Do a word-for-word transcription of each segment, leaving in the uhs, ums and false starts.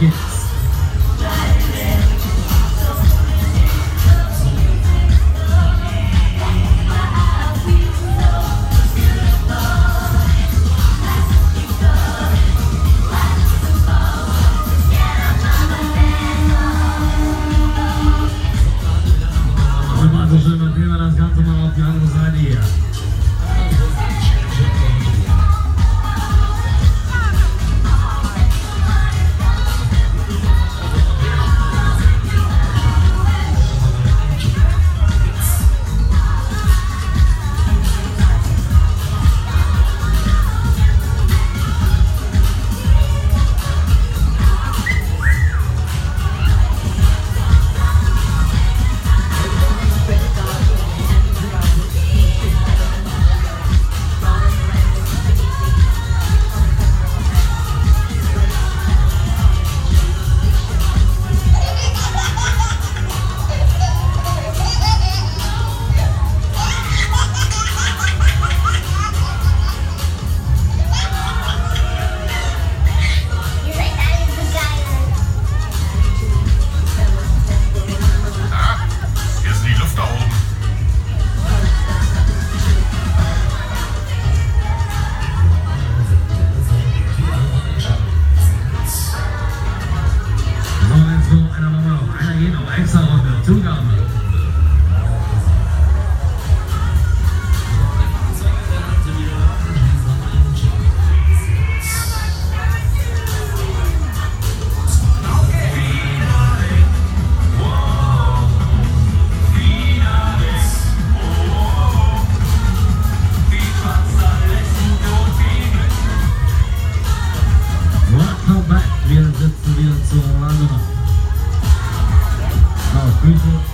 Yes.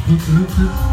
Thank you.